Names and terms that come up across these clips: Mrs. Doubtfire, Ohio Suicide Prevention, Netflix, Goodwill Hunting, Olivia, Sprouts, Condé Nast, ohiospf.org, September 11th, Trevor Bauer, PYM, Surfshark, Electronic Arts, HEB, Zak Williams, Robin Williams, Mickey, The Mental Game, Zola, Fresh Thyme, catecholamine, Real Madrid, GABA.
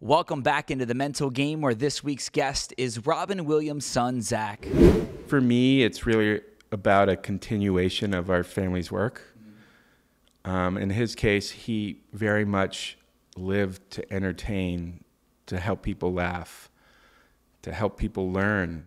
Welcome back into The Mental Game, where this week's guest is Robin Williams' son, Zak. For me, it's really about a continuation of our family's work. In his case, he very much lived to entertain, to help people laugh, to help people learn.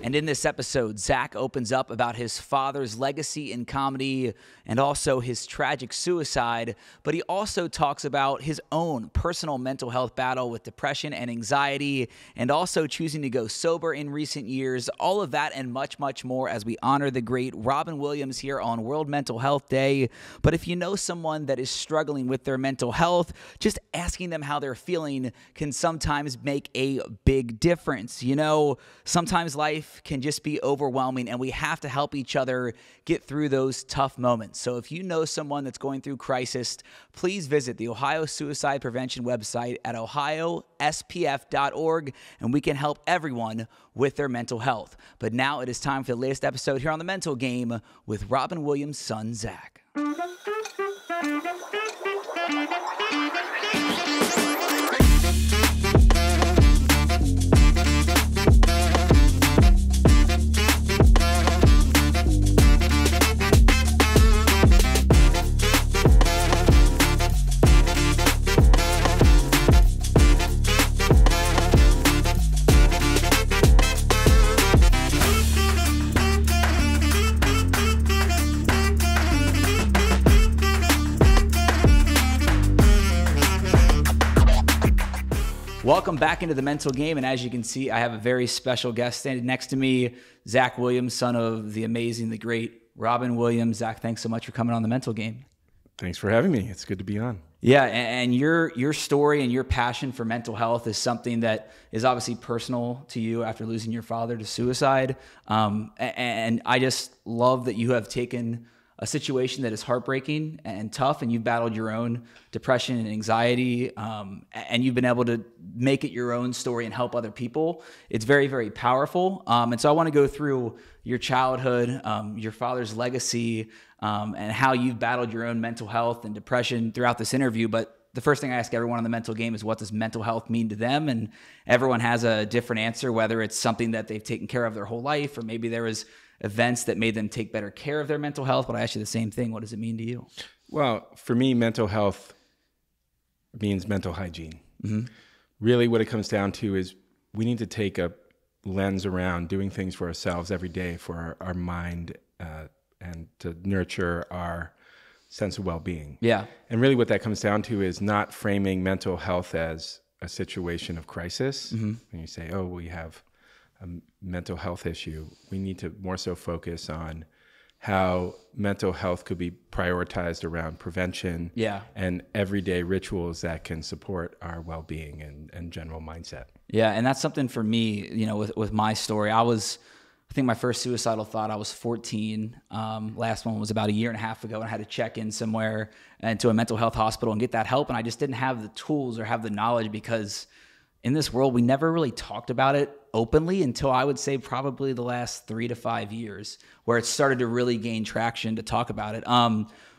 And in this episode, Zak opens up about his father's legacy in comedy and also his tragic suicide, but he also talks about his own personal mental health battle with depression and anxiety, and also choosing to go sober in recent years, all of that and much, much more as we honor the great Robin Williams here on World Mental Health Day. But if you know someone that is struggling with their mental health, just asking them how they're feeling can sometimes make a big difference. You know, sometimes life can just be overwhelming, and we have to help each other get through those tough moments. So if you know someone that's going through crisis, please visit the Ohio Suicide Prevention website at ohiospf.org, and we can help everyone with their mental health. But now it is time for the latest episode here on The Mental Game with Robin Williams' son, Zak. Welcome back into The Mental Game, and as you can see, I have a very special guest standing next to me, Zak Williams, son of the amazing, the great Robin Williams. Zak, thanks so much for coming on The Mental Game. Thanks for having me. It's good to be on. Yeah, and your story and your passion for mental health is something that is obviously personal to you after losing your father to suicide, and I just love that you have taken a situation that is heartbreaking and tough, and you've battled your own depression and anxiety, and you've been able to make it your own story and help other people. It's very, very powerful. And so I want to go through your childhood, your father's legacy, and how you've battled your own mental health and depression throughout this interview. But the first thing I ask everyone on The Mental Game is, what does mental health mean to them? And everyone has a different answer, whether it's something that they've taken care of their whole life, or maybe there was events that made them take better care of their mental health. But I ask you the same thing. What does it mean to you? Well, for me, mental health means mental hygiene. Mm-hmm. Really what it comes down to is we need to take a lens around doing things for ourselves every day for our mind and to nurture our sense of well-being. Yeah. And really what that comes down to is not framing mental health as a situation of crisis. Mm-hmm. When you say, oh, we have a mental health issue, we need to more so focus on how mental health could be prioritized around prevention, yeah, and everyday rituals that can support our well-being and general mindset. Yeah, and that's something for me, you know, with my story, I think my first suicidal thought, I was 14. Last one was about a year and a half ago, and I had to check in somewhere and to a mental health hospital and get that help. And I just didn't have the tools or have the knowledge, because in this world, we never really talked about it openly until I would say probably the last 3 to 5 years, where it started to really gain traction to talk about it.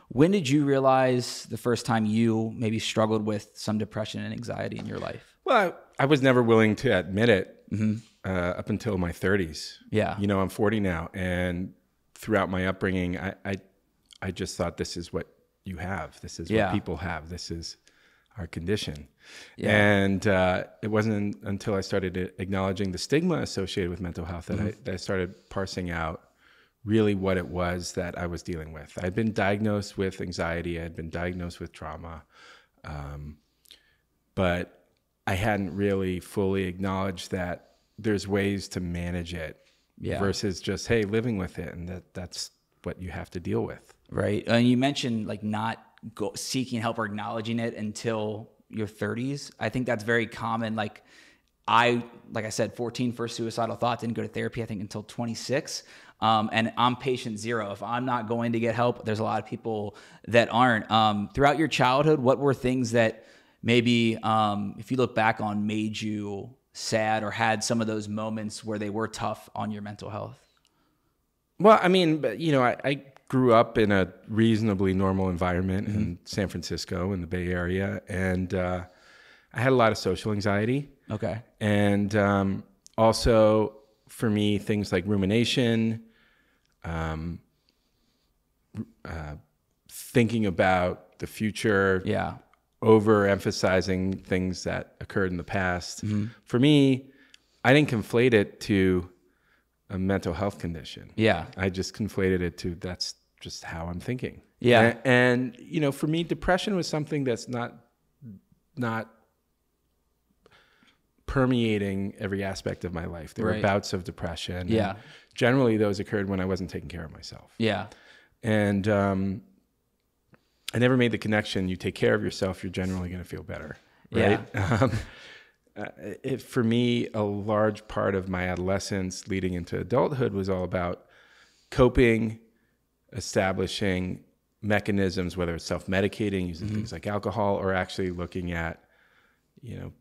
When did you realize the first time you maybe struggled with some depression and anxiety in your life? Well, I was never willing to admit it, mm-hmm, up until my 30s. Yeah. You know, I'm 40 now, and throughout my upbringing, I just thought, this is what you have. This is, yeah, what people have. This is our condition. Yeah. And it wasn't until I started acknowledging the stigma associated with mental health that, mm-hmm, that I started parsing out really what it was that I was dealing with. I'd been diagnosed with anxiety. I had been diagnosed with trauma, but I hadn't really fully acknowledged that there's ways to manage it, yeah, versus just, hey, living with it, and that's what you have to deal with. Right. And you mentioned like not seeking help or acknowledging it until your 30s. I think that's very common. Like I said, 14, first suicidal thought, didn't go to therapy, I think, until 26. And I'm patient zero. If I'm not going to get help, there's a lot of people that aren't. Throughout your childhood, what were things that maybe, if you look back on, made you sad or had some of those moments where they were tough on your mental health? Well, I mean, you know, I grew up in a reasonably normal environment, mm-hmm, in San Francisco, in the Bay Area. And I had a lot of social anxiety. Okay. And also for me, things like rumination, thinking about the future. Yeah. Overemphasizing things that occurred in the past. Mm-hmm. For me, I didn't conflate it to a mental health condition. Yeah. I just conflated it to that's just how I'm thinking. Yeah. And you know, for me, depression was something that's not permeating every aspect of my life. There were bouts of depression. Yeah. Generally those occurred when I wasn't taking care of myself. Yeah. And I never made the connection. You take care of yourself, you're generally going to feel better. Right? Yeah. For me, a large part of my adolescence leading into adulthood was all about coping, establishing mechanisms, whether it's self-medicating, using things like alcohol, or actually looking at, you know,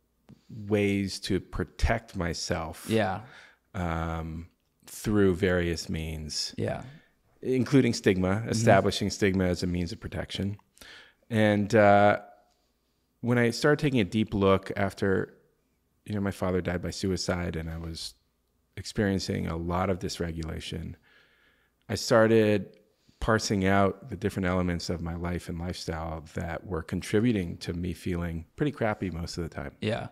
ways to protect myself. Yeah. Through various means. Yeah. Including stigma, establishing stigma as a means of protection. And when I started taking a deep look after, you know, my father died by suicide and I was experiencing a lot of dysregulation, I started parsing out the different elements of my life and lifestyle that were contributing to me feeling pretty crappy most of the time. Yeah.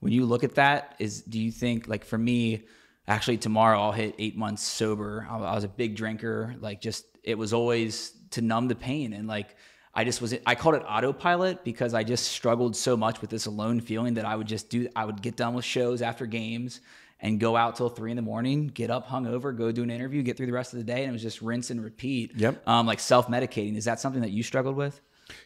When you look at that, do you think, like for me, actually tomorrow I'll hit 8 months sober. I was a big drinker. Like just, it was always to numb the pain. And like, I called it autopilot because I just struggled so much with this alone feeling that I would get done with shows after games and go out till 3 in the morning, get up hungover, go do an interview, get through the rest of the day. And it was just rinse and repeat. Yep. Like self-medicating. Is that something that you struggled with?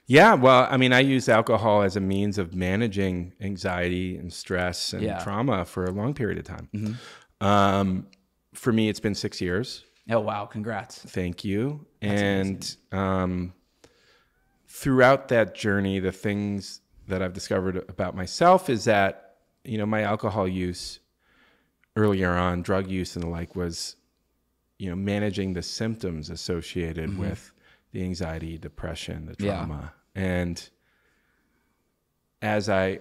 Yeah. Well, I mean, I used alcohol as a means of managing anxiety and stress and trauma for a long period of time. Mm-hmm. For me, it's been 6 years. Oh, wow. Congrats. Thank you. That's amazing. Throughout that journey, the things that I've discovered about myself is that, you know, my alcohol use earlier on, drug use and the like was, you know, managing the symptoms associated with the anxiety, depression, the trauma. Yeah. And as I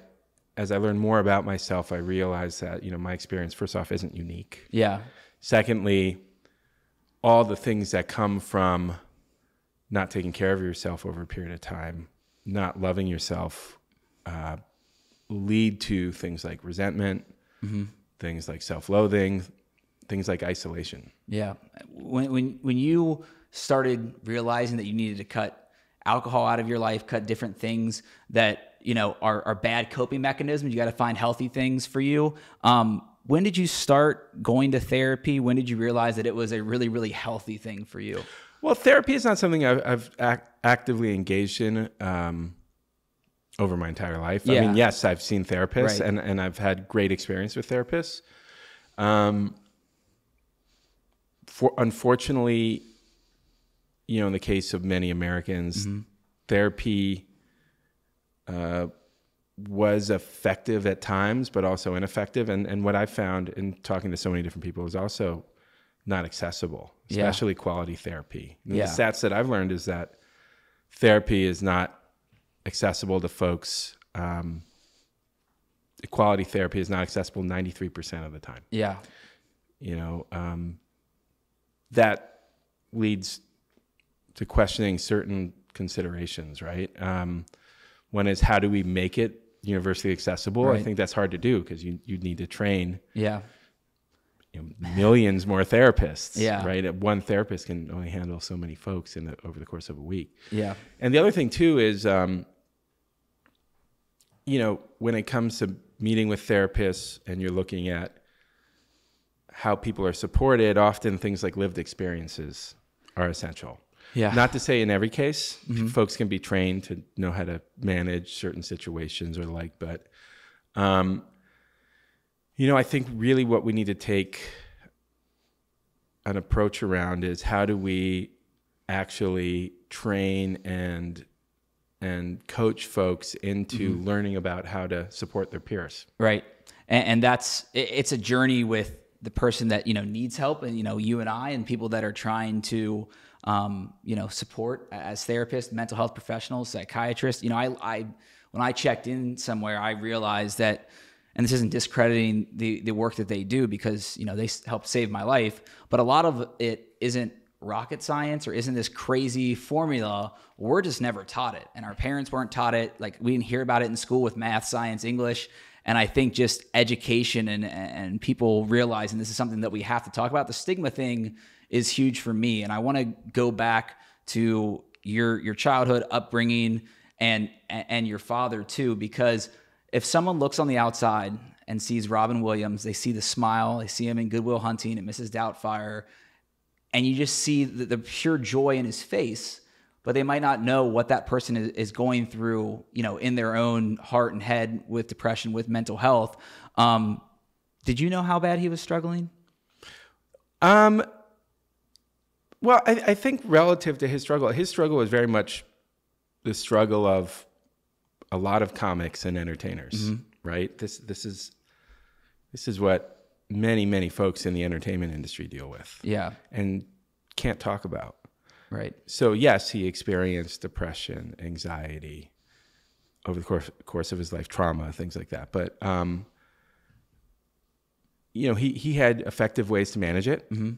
learned more about myself, I realized that, you know, my experience, first off, isn't unique. Yeah. Secondly, all the things that come from not taking care of yourself over a period of time, not loving yourself, lead to things like resentment, things like self-loathing, things like isolation. Yeah. When you started realizing that you needed to cut alcohol out of your life, cut different things that, you know, are bad coping mechanisms. You got to find healthy things for you. When did you start going to therapy? When did you realize that it was a really, really healthy thing for you? Well, therapy is not something I've actively engaged in over my entire life. Yeah. I mean, yes, I've seen therapists and I've had great experience with therapists. Unfortunately, you know, in the case of many Americans, therapy was effective at times, but also ineffective. And what I found in talking to so many different people is also not accessible, especially quality therapy. And the stats that I've learned is that therapy is not accessible to folks. Quality therapy is not accessible 93% of the time. Yeah. You know, that leads to questioning certain considerations, right? One is, how do we make it universally accessible? Right. I think that's hard to do because you need to train you know, millions more therapists, right? One therapist can only handle so many folks over the course of a week. Yeah. And the other thing too is, you know, when it comes to meeting with therapists and you're looking at how people are supported, often things like lived experiences are essential. Yeah. Not to say in every case, folks can be trained to know how to manage certain situations or like, but, you know, I think really what we need to take an approach around is how do we actually train and coach folks into learning about how to support their peers. Right. And it's a journey with the person that, you know, needs help and, you know, you and I and people that are trying to, you know, support as therapists, mental health professionals, psychiatrists. You know, I when I checked in somewhere, I realized that, and this isn't discrediting the work that they do, because, you know, they helped save my life, but a lot of it isn't rocket science or isn't this crazy formula. We're just never taught it. And our parents weren't taught it. Like, we didn't hear about it in school with math, science, English. And I think just education and people realizing this is something that we have to talk about. The stigma thing is huge for me. And I want to go back to your childhood upbringing and your father too, because if someone looks on the outside and sees Robin Williams, they see the smile, they see him in Goodwill Hunting and Mrs. Doubtfire, and you just see the pure joy in his face, but they might not know what that person is going through, you know, in their own heart and head with depression, with mental health. Did you know how bad he was struggling? Well, I think relative to his struggle was very much the struggle of a lot of comics and entertainers, mm-hmm. right? This is what many folks in the entertainment industry deal with. Yeah. And can't talk about. Right. So yes, he experienced depression, anxiety over the course of his life, trauma, things like that. But you know, he had effective ways to manage it, mm-hmm.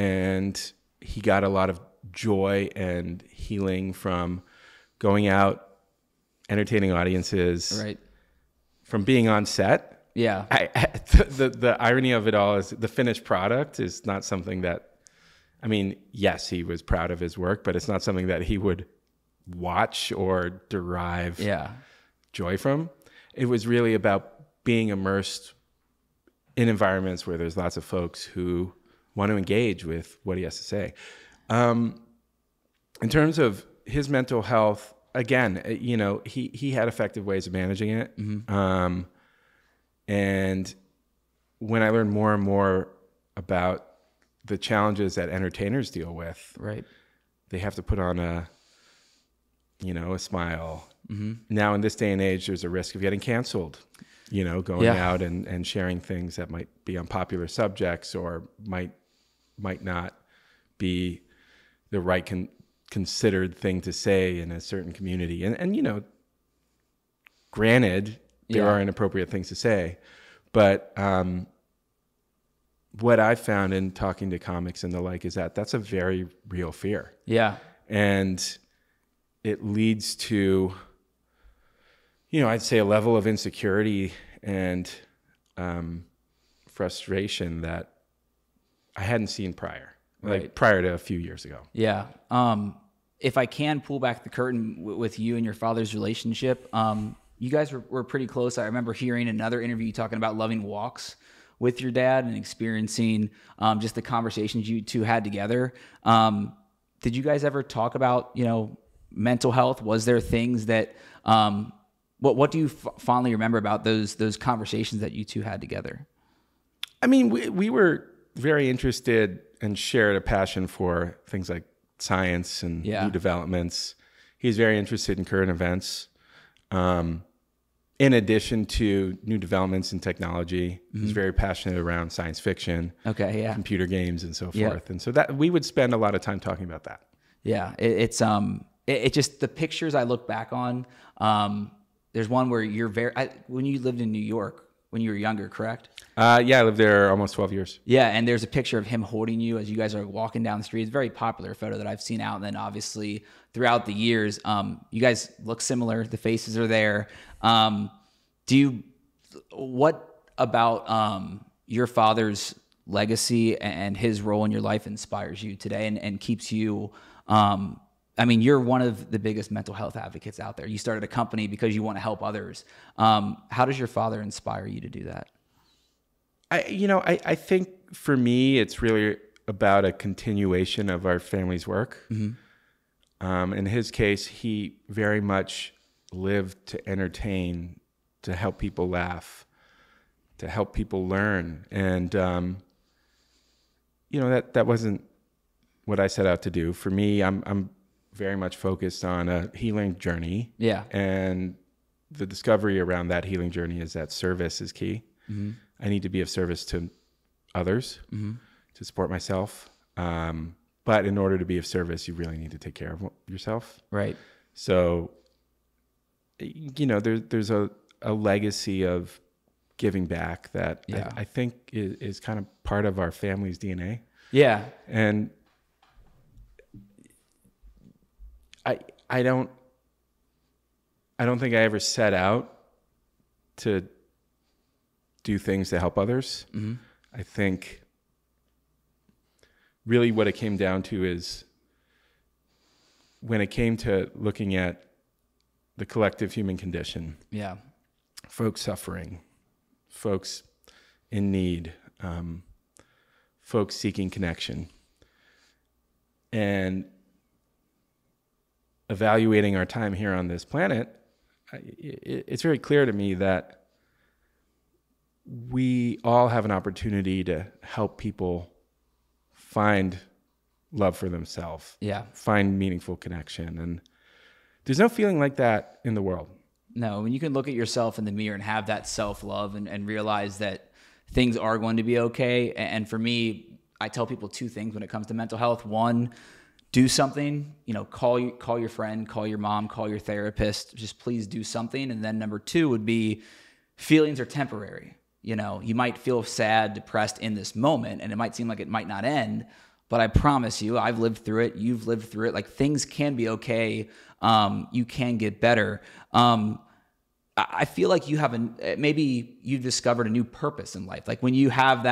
and he got a lot of joy and healing from going out, entertaining audiences, right? From being on set. Yeah. The irony of it all is the finished product is not something that, I mean, yes, he was proud of his work, but it's not something that he would watch or derive yeah. joy from. It was really about being immersed in environments where there's lots of folks who want to engage with what he has to say. In terms of his mental health, again, you know, he had effective ways of managing it. Mm-hmm. And when I learned more and more about the challenges that entertainers deal with, right? They have to put on a, you know, a smile. Mm-hmm. Now in this day and age, there's a risk of getting canceled, you know, going yeah. out and sharing things that might be unpopular subjects or might not be the right considered thing to say in a certain community. And you know, granted, there yeah. are inappropriate things to say, but what I found in talking to comics and the like is that that's a very real fear. Yeah. And it leads to, you know, I'd say a level of insecurity and frustration that I hadn't seen prior. Right. Like prior to a few years ago. Yeah. If I can pull back the curtain with you and your father's relationship, you guys were pretty close. I remember hearing another interview talking about loving walks with your dad and experiencing just the conversations you two had together. Did you guys ever talk about, you know, mental health? Was there things that what do you fondly remember about those conversations that you two had together? I mean, we were very interested and shared a passion for things like science and yeah. new developments. He's very interested in current events. In addition to new developments in technology, mm-hmm. he's very passionate around science fiction, okay, yeah. computer games and so forth. Yeah. And so that we would spend a lot of time talking about that. Yeah. It's just the pictures I look back on. There's one where you're when you lived in New York, when you were younger, correct? Yeah, I lived there almost 12 years. Yeah, and there's a picture of him holding you as you guys are walking down the street. It's a very popular photo that I've seen out. And then obviously throughout the years, you guys look similar. The faces are there. What about your father's legacy and his role in your life inspires you today and keeps you, I mean, you're one of the biggest mental health advocates out there. You started a company because you want to help others. How does your father inspire you to do that? I think for me, it's really about a continuation of our family's work. Mm-hmm. In his case, he very much lived to entertain, to help people laugh, to help people learn. And, you know, that wasn't what I set out to do. For me, I'm very much focused on a healing journey. Yeah. And the discovery around that healing journey is that service is key. Mm-hmm. I need to be of service to others, mm-hmm. to support myself. But in order to be of service, you really need to take care of yourself. Right. So you know, there's a legacy of giving back that I think is kind of part of our family's DNA. Yeah. And I don't think I ever set out to do things to help others. Mm-hmm. I think really what it came down to is when it came to looking at the collective human condition, yeah, folks suffering, folks in need, folks seeking connection, and evaluating our time here on this planet, it's very clear to me that we all have an opportunity to help people find love for themselves, find meaningful connection. And there's no feeling like that in the world. No, when you can look at yourself in the mirror and have that self-love and realize that things are going to be okay. And for me, I tell people two things when it comes to mental health. One, do something, you know, call your friend, call your mom, call your therapist, just please do something. And then number two would be feelings are temporary. You know, you might feel sad, depressed in this moment, and it might seem like it might not end, but I promise you, I've lived through it. You've lived through it. Like, things can be okay. You can get better. I feel like you have maybe you discovered a new purpose in life. Like when you have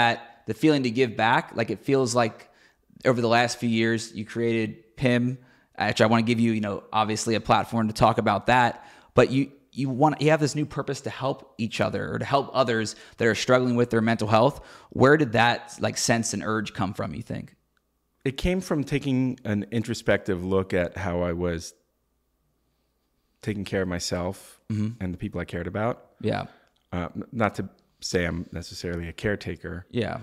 the feeling to give back, like it feels like over the last few years, you created PYM. Actually, I want to give you, you know, obviously a platform to talk about that, but you have this new purpose to help each other or to help others that are struggling with their mental health. Where did that like sense and urge come from, you think? It came from taking an introspective look at how I was taking care of myself and the people I cared about. Yeah. Not to say I'm necessarily a caretaker. Yeah.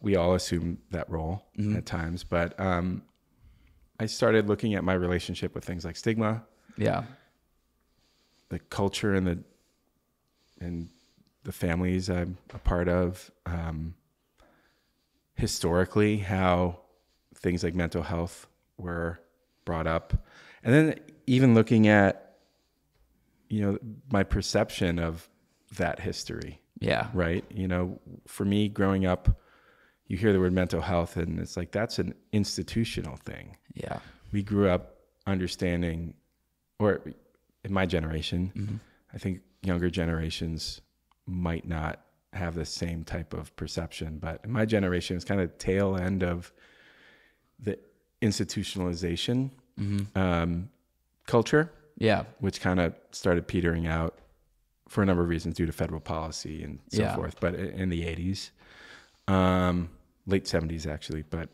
We all assume that role at times, but I started looking at my relationship with things like stigma, the culture and the families I'm a part of, historically how things like mental health were brought up, and then even looking at, you know, my perception of that history. Yeah. Right. You know, for me growing up, you hear the word mental health and it's like, that's an institutional thing. Yeah. We grew up understanding, or in my generation, I think younger generations might not have the same type of perception, but in my generation, it's kind of tail end of the institutionalization culture. Yeah. Which kind of started petering out for a number of reasons due to federal policy and so forth, but in the 80s, late 70s actually, but,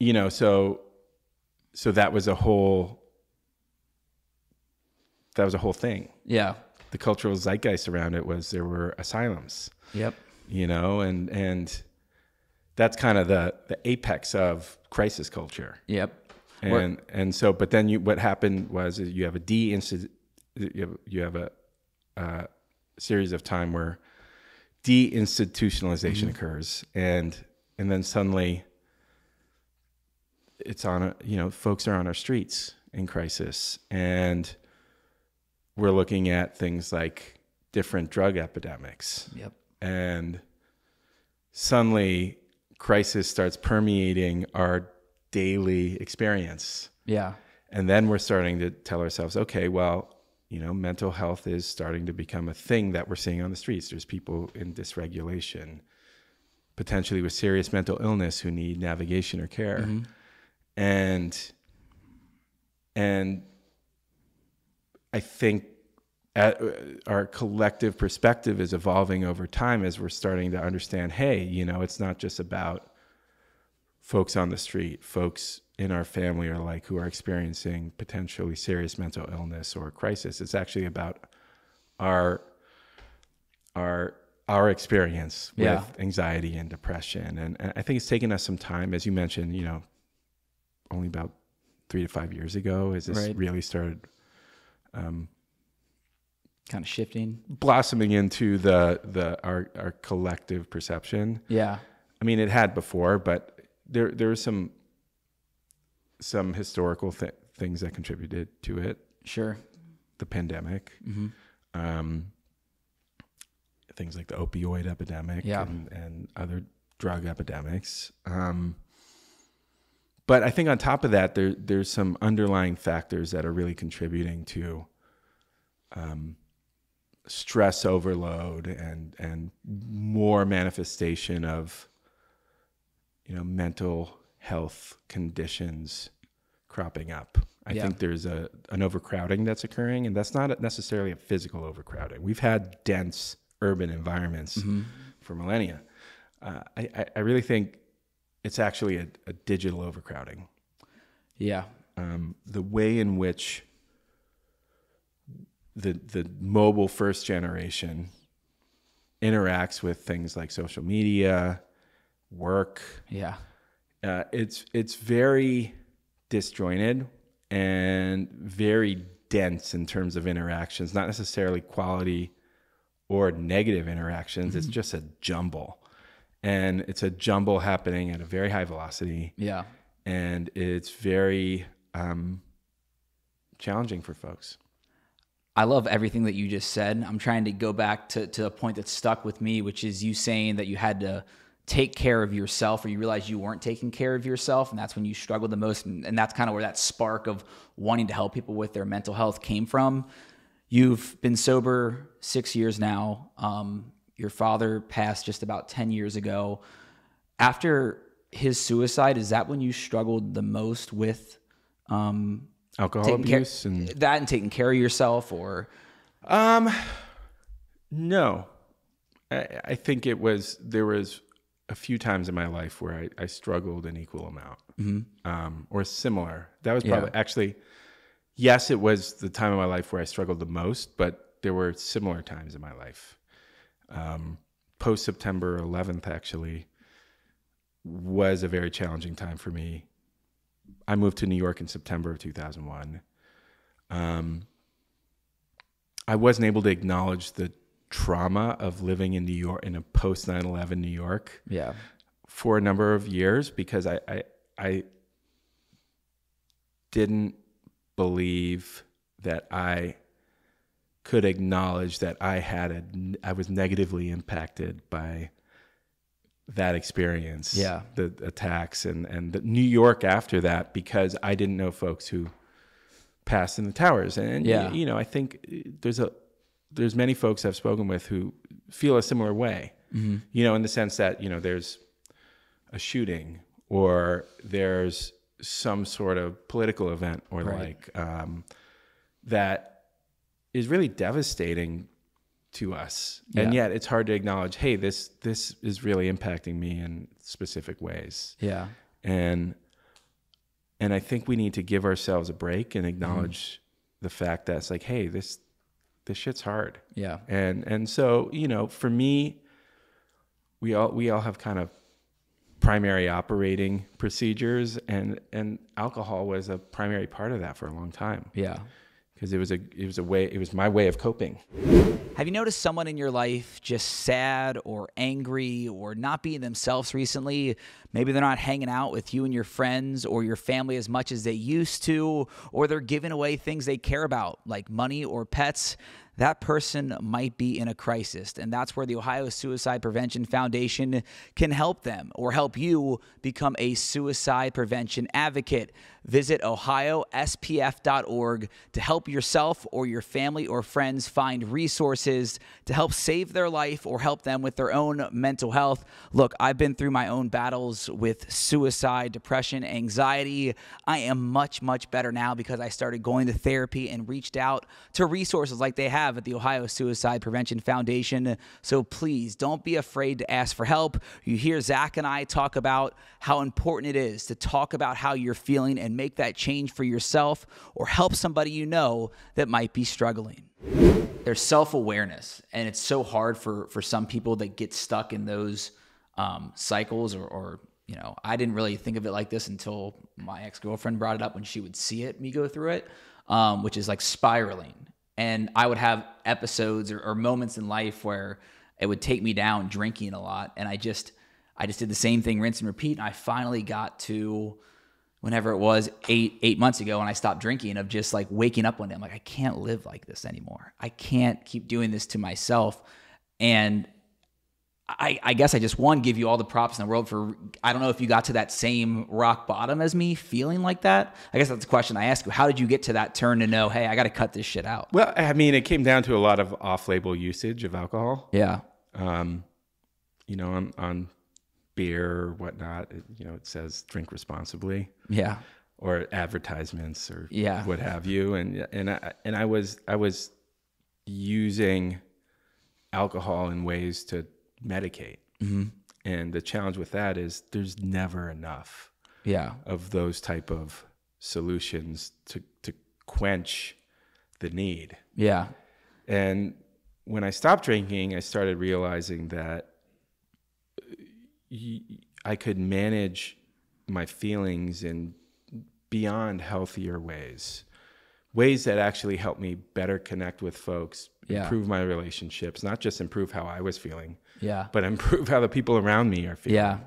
you know, so that was a whole thing. Yeah. The cultural zeitgeist around it was there were asylums, you know, and that's kind of the apex of crisis culture. And so, but then what happened was you have a You have a series of time where deinstitutionalization occurs, and then suddenly it's on a, you know, folks are on our streets in crisis, and we're looking at things like different drug epidemics. Yep. And suddenly crisis starts permeating our daily experience. Yeah. And then we're starting to tell ourselves, okay, well, you know, mental health is starting to become a thing that we're seeing on the streets. There's people in dysregulation, potentially with serious mental illness, who need navigation or care. And I think our collective perspective is evolving over time as we're starting to understand, hey, you know, it's not just about folks on the street, folks in our family are like who are experiencing potentially serious mental illness or crisis. It's actually about our experience with anxiety and depression. And I think it's taken us some time, as you mentioned, you know, only about 3 to 5 years ago as this really started kind of shifting, blossoming into our collective perception. Yeah. I mean, it had before, but there were some historical things that contributed to it. Sure. The pandemic, mm-hmm. Things like the opioid epidemic, yeah. and other drug epidemics. But I think on top of that, there's some underlying factors that are really contributing to stress overload and more manifestation of, mental health conditions cropping up. I think there's an overcrowding that's occurring, and that's not necessarily a physical overcrowding. We've had dense urban environments mm-hmm. for millennia. I really think it's actually a digital overcrowding. Yeah. The way in which the mobile first generation interacts with things like social media, work. Yeah. It's very disjointed and very dense in terms of interactions, not necessarily quality or negative interactions. Mm-hmm. It's just a jumble. And it's a jumble happening at a very high velocity. Yeah. And it's very challenging for folks. I love everything that you just said. I'm trying to go back to a point that stuck with me, which is you saying that you had to take care of yourself, or you realized you weren't taking care of yourself, and that's when you struggled the most. And that's kind of where that spark of wanting to help people with their mental health came from. You've been sober 6 years now. Your father passed just about 10 years ago. After his suicide, is that when you struggled the most with alcohol abuse and that, and taking care of yourself? Or no, I think there was a few times in my life where I struggled an equal amount, mm-hmm. Or similar. That was probably actually, yes, it was the time of my life where I struggled the most, but there were similar times in my life. Post September 11th actually was a very challenging time for me. I moved to New York in September of 2001. I wasn't able to acknowledge the trauma of living in New York, in a post 9/11 New York, for a number of years, because I didn't believe that I could acknowledge that I was negatively impacted by that experience, the attacks and the New York after that, because I didn't know folks who passed in the towers. And I think there's many folks I've spoken with who feel a similar way, mm-hmm. In the sense that, there's a shooting or there's some sort of political event or that is really devastating to us. Yeah. And yet it's hard to acknowledge, hey, this is really impacting me in specific ways. Yeah. And I think we need to give ourselves a break and acknowledge the fact that it's like, hey, this shit's hard. Yeah. And so, for me, we all have kind of primary operating procedures, and alcohol was a primary part of that for a long time. Yeah. Because it was my way of coping. Have you noticed someone in your life just sad or angry or not being themselves recently? Maybe they're not hanging out with you and your friends or your family as much as they used to, or they're giving away things they care about, like money or pets. That person might be in a crisis, and that's where the Ohio Suicide Prevention Foundation can help them or help you become a suicide prevention advocate. Visit ohiospf.org to help yourself or your family or friends find resources to help save their life or help them with their own mental health. Look, I've been through my own battles with suicide, depression, anxiety. I am much, much better now because I started going to therapy and reached out to resources like they have at the Ohio Suicide Prevention Foundation. So please don't be afraid to ask for help. You hear Zach and I talk about how important it is to talk about how you're feeling and make that change for yourself or help somebody that might be struggling. There's self-awareness, and it's so hard for some people that get stuck in those cycles or I didn't really think of it like this until my ex-girlfriend brought it up when she would see me go through it, which is like spiraling. And I would have episodes or moments in life where it would take me down drinking a lot. And I just did the same thing, rinse and repeat. And I finally got to whenever it was, eight months ago when I stopped drinking, of just like waking up one day, I'm like, I can't live like this anymore. I can't keep doing this to myself. And I guess I just, one, give you all the props in the world for, I don't know if you got to that same rock bottom as me feeling like that. I guess that's the question I ask you. How did you get to that turn to know, hey, I got to cut this shit out? Well, I mean, it came down to a lot of off-label usage of alcohol. Yeah. You know, on beer or whatnot, you know, it says drink responsibly. Yeah. Or advertisements or yeah, what have you. And I was using alcohol in ways to medicate. Mm-hmm. And the challenge with that is there's never enough of those type of solutions to quench the need. Yeah. And when I stopped drinking, I started realizing that I could manage my feelings in beyond healthier ways that actually helped me better connect with folks, improve my relationships, not just improve how I was feeling, but improve how the people around me are feeling.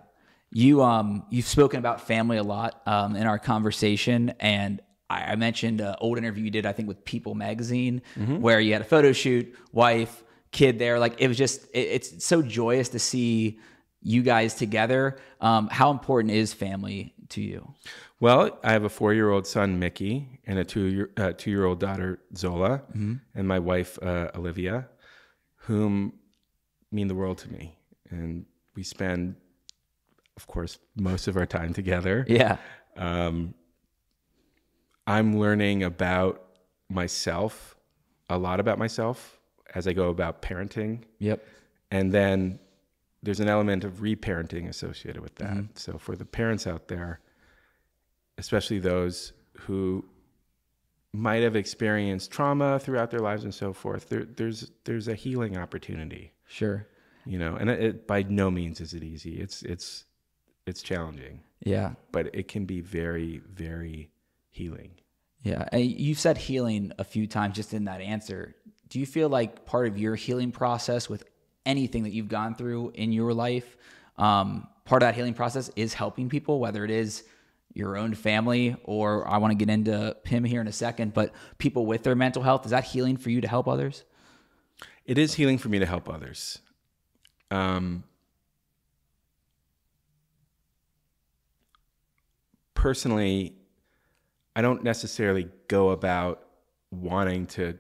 Yeah. You've spoken about family a lot in our conversation, and I mentioned an old interview you did, I think, with People Magazine, mm-hmm. where you had a photo shoot, wife, kid there. Like, it was just, it's so joyous to see you guys together. How important is family to you? Well, I have a 4-year-old son, Mickey, and a 2-year-old daughter, Zola, mm-hmm. and my wife, Olivia, whom mean the world to me. And we spend, of course, most of our time together. Yeah. I'm learning about myself, a lot about myself, as I go about parenting. Yep. And then there's an element of reparenting associated with that. Mm-hmm. So for the parents out there, especially those who might have experienced trauma throughout their lives and so forth, there's a healing opportunity. Sure. You know, and it by no means is it easy. It's challenging. Yeah. But it can be very, very healing. Yeah. And you've said healing a few times just in that answer. Do you feel like part of your healing process with anything that you've gone through in your life, part of that healing process is helping people, whether it is your own family, or I want to get into PYM here in a second, but people with their mental health? Is that healing for you to help others? It is healing for me to help others. Personally, I don't necessarily go about wanting to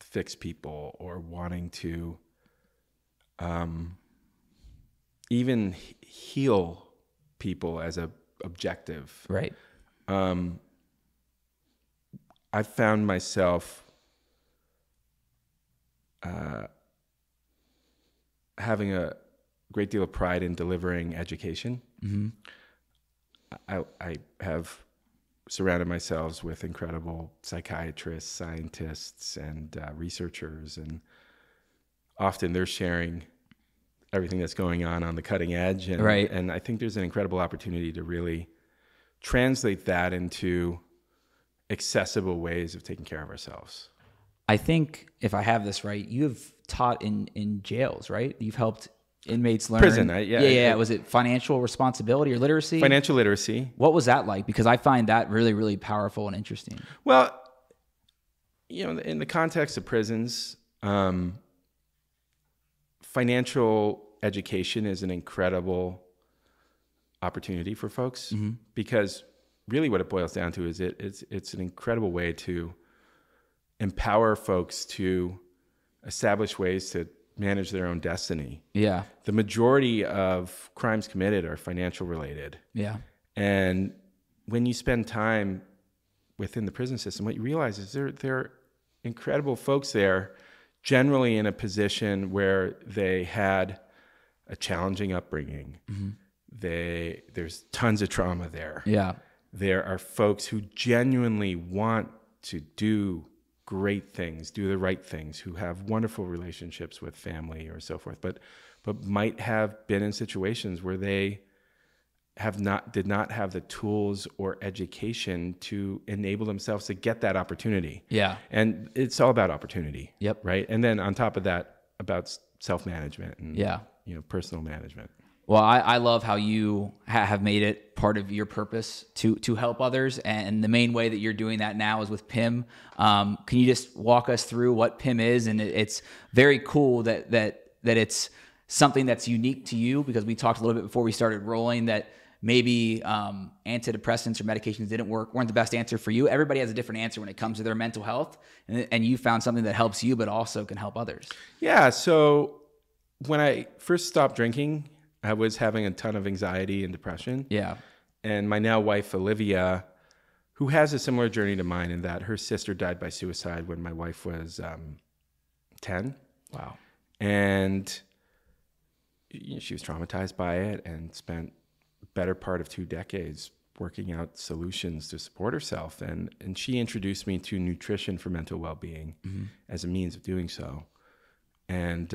fix people or wanting to even heal people as a objective. Right. I found myself having a great deal of pride in delivering education. Mm-hmm. I have surrounded myself with incredible psychiatrists, scientists, and researchers, and often they're sharing everything that's going on the cutting edge. And, right. And I think there's an incredible opportunity to really translate that into accessible ways of taking care of ourselves. I think, if I have this right, you have taught in jails, right? You've helped inmates learn. Prison, yeah. Was it financial responsibility or literacy? Financial literacy. What was that like? Because I find that really, really powerful and interesting. Well, you know, in the context of prisons, financial education is an incredible opportunity for folks, mm-hmm. because really what it boils down to is it's an incredible way to empower folks to establish ways to manage their own destiny. Yeah. The majority of crimes committed are financial related. Yeah. And when you spend time within the prison system, what you realize is there are incredible folks there, generally in a position where they had a challenging upbringing. Mm-hmm. There's tons of trauma there. Yeah. There are folks who genuinely want to do great things, do the right things, who have wonderful relationships with family or so forth, but might have been in situations where they did not have the tools or education to enable themselves to get that opportunity. Yeah. And it's all about opportunity. Yep. Right. And then on top of that, about self-management and, you know, personal management. Well, I love how you have made it part of your purpose to help others. And the main way that you're doing that now is with PYM. Can you just walk us through what PYM is? And it's very cool that it's something that's unique to you, because we talked a little bit before we started rolling that maybe antidepressants or medications didn't work, weren't the best answer for you. Everybody has a different answer when it comes to their mental health. And you found something that helps you, but also can help others. Yeah. So when I first stopped drinking, I was having a ton of anxiety and depression. Yeah. And my now wife, Olivia, who has a similar journey to mine in that her sister died by suicide when my wife was 10. Wow. And she was traumatized by it and spent the better part of 2 decades working out solutions to support herself. And she introduced me to nutrition for mental well-being mm-hmm. as a means of doing so. And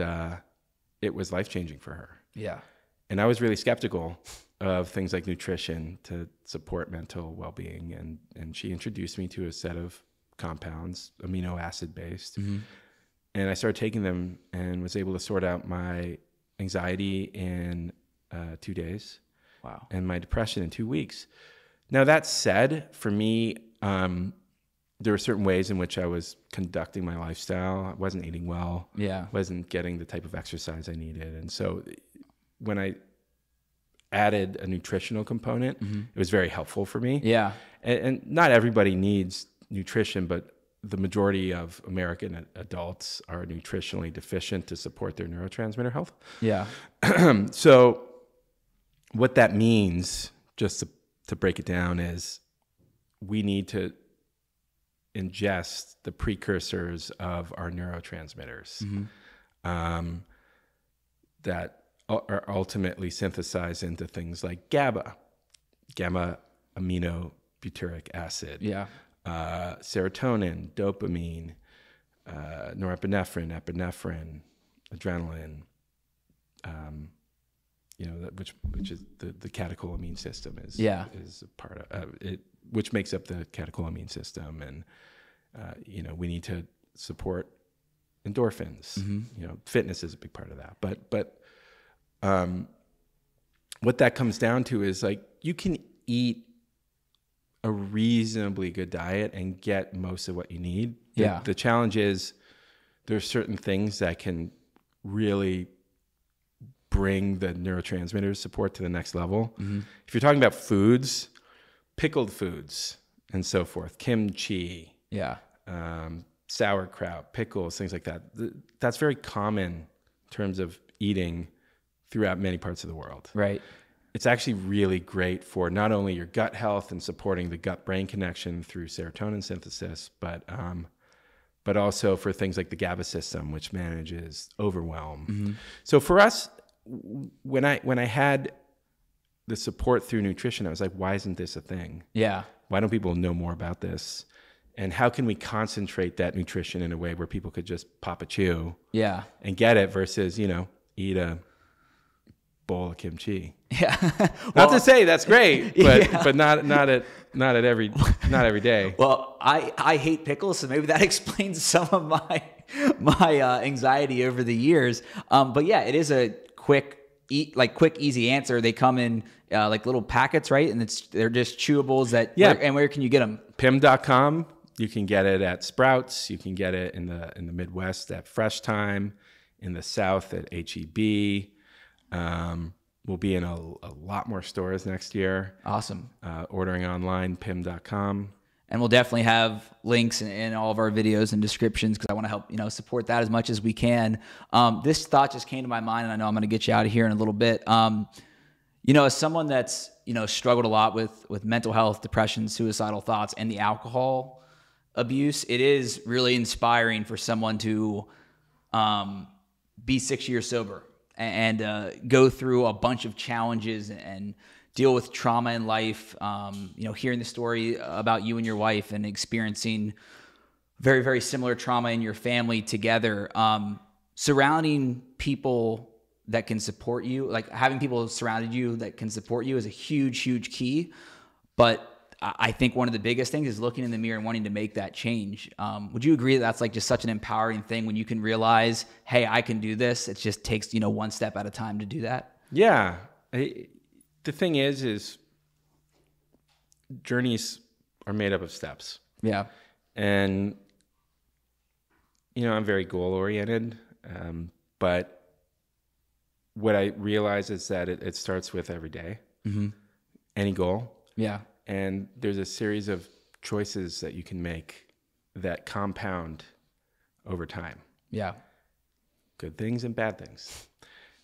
it was life-changing for her. Yeah. And I was really skeptical of things like nutrition to support mental well-being. And she introduced me to a set of compounds, amino acid-based. Mm-hmm. And I started taking them and was able to sort out my anxiety in 2 days. Wow. And my depression in 2 weeks. Now, that said, for me, there were certain ways in which I was conducting my lifestyle. I wasn't eating well. Yeah. Wasn't getting the type of exercise I needed. And so when I added a nutritional component, mm-hmm. it was very helpful for me. Yeah. And not everybody needs nutrition, but the majority of American adults are nutritionally deficient to support their neurotransmitter health. Yeah. So what that means, just to break it down, is we need to ingest the precursors of our neurotransmitters mm-hmm. That are ultimately synthesized into things like GABA, gamma-aminobutyric acid, yeah. Serotonin, dopamine, norepinephrine, epinephrine, adrenaline, which is the catecholamine system is yeah. is a part of it, which makes up the catecholamine system, and we need to support endorphins. Mm-hmm. Fitness is a big part of that, but. What that comes down to is like you can eat a reasonably good diet and get most of what you need. Yeah. The challenge is there's certain things that can really bring the neurotransmitter support to the next level. Mm-hmm. If you're talking about foods, pickled foods and so forth, kimchi, yeah, sauerkraut, pickles, things like that. That's very common in terms of eating throughout many parts of the world. Right. It's actually really great for not only your gut health and supporting the gut-brain connection through serotonin synthesis, but also for things like the GABA system, which manages overwhelm. Mm-hmm. So for us, when I had the support through nutrition, I was like, why isn't this a thing? Yeah. Why don't people know more about this? And how can we concentrate that nutrition in a way where people could just pop a chew yeah. and get it versus, eat a bowl of kimchi. Yeah. Well, not to say that's great, but yeah. but not every day. Well, I hate pickles, so maybe that explains some of my anxiety over the years. But yeah, it is a quick easy answer. They come in like little packets, right? And they're just chewables that yeah. Where can you get them? PYM.com. You can get it at Sprouts, you can get it in the Midwest at Fresh Thyme, in the South at HEB. We'll be in a lot more stores next year. Awesome. Ordering online, PYM.com. And we'll definitely have links in all of our videos and descriptions, because I want to help, support that as much as we can. This thought just came to my mind, and I know I'm going to get you out of here in a little bit. As someone that's, struggled a lot with mental health, depression, suicidal thoughts, and the alcohol abuse, it is really inspiring for someone to be 6 years sober and go through a bunch of challenges and deal with trauma in life. Hearing the story about you and your wife and experiencing very, very similar trauma in your family together, surrounding people that can support you, like having people surrounded you that can support you is a huge, huge key. But I think one of the biggest things is looking in the mirror and wanting to make that change. Would you agree that that's like just such an empowering thing when you can realize, hey, I can do this? It just takes, one step at a time to do that. Yeah. The thing is journeys are made up of steps. Yeah. And, you know, I'm very goal oriented. But what I realize is that it starts with every day, mm-hmm. any goal. Yeah. And there's a series of choices that you can make that compound over time. Yeah. Good things and bad things.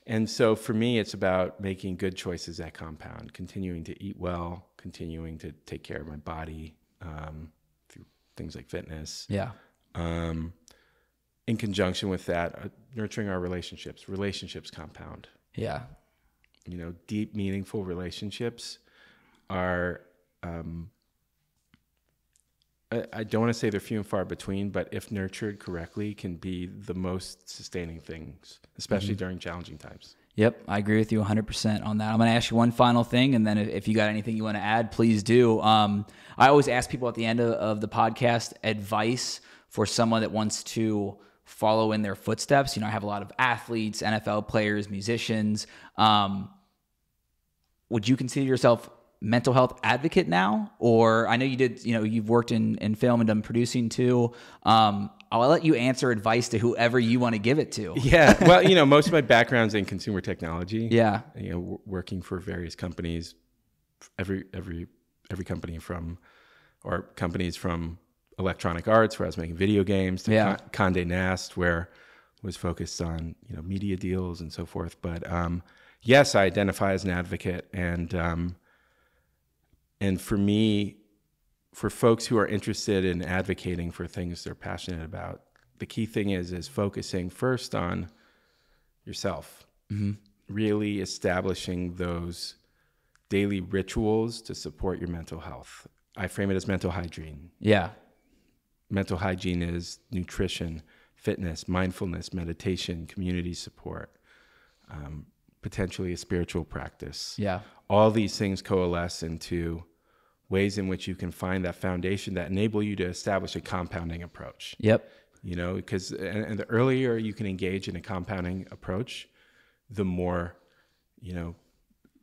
And so for me, it's about making good choices that compound, continuing to eat well, continuing to take care of my body, through things like fitness. Yeah. In conjunction with that, nurturing our relationships. Relationships compound. Yeah. You know, deep, meaningful relationships are, I don't want to say they're few and far between, but if nurtured correctly, can be the most sustaining things, especially mm-hmm. during challenging times. Yep, I agree with you 100% on that. I'm going to ask you one final thing, and then if you got anything you want to add, please do. I always ask people at the end of the podcast advice for someone that wants to follow in their footsteps. You know, I have a lot of athletes, NFL players, musicians. Would you consider yourself mental health advocate now? Or I know you did, you know, you've worked in film and done producing too. I'll let you answer advice to whoever you want to give it to. Yeah. Well, you know, most of my background's in consumer technology. Yeah. You know, working for various companies, every company from, or companies from Electronic Arts, where I was making video games, to yeah. Condé Nast, where I was focused on, you know, media deals and so forth. But, yes, I identify as an advocate, and for me, for folks who are interested in advocating for things they're passionate about, the key thing is focusing first on yourself, mm-hmm. really establishing those daily rituals to support your mental health. I frame it as mental hygiene. Yeah. Mental hygiene is nutrition, fitness, mindfulness, meditation, community support, potentially a spiritual practice. Yeah. All these things coalesce into ways in which you can find that foundation that enable you to establish a compounding approach. Yep. You know, because and the earlier you can engage in a compounding approach, the more, you know,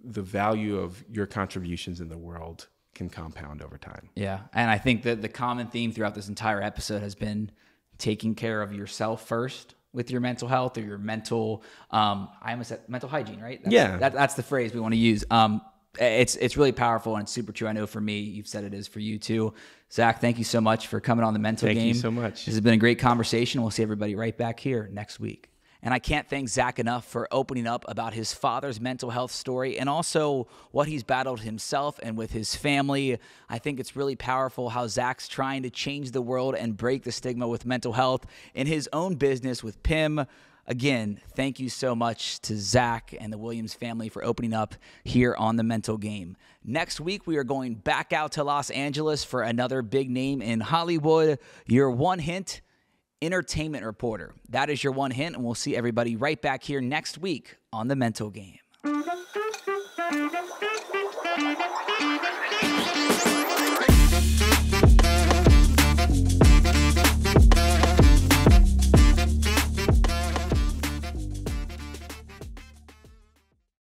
the value of your contributions in the world can compound over time. Yeah. And I think that the common theme throughout this entire episode has been taking care of yourself first with your mental health or your mental, I almost said mental hygiene, right? That's the phrase we want to use. It's really powerful and it's super true. I know for me, you've said it is for you too. Zak, thank you so much for coming on The Mental Game. Thank you so much. This has been a great conversation. We'll see everybody right back here next week. And I can't thank Zak enough for opening up about his father's mental health story and also what he's battled himself and with his family. I think it's really powerful how Zak's trying to change the world and break the stigma with mental health in his own business with PYM. Again, thank you so much to Zak and the Williams family for opening up here on The Mental Game. Next week, we are going back out to Los Angeles for another big name in Hollywood. Your one hint: entertainment reporter. That is your one hint, and we'll see everybody right back here next week on The Mental Game.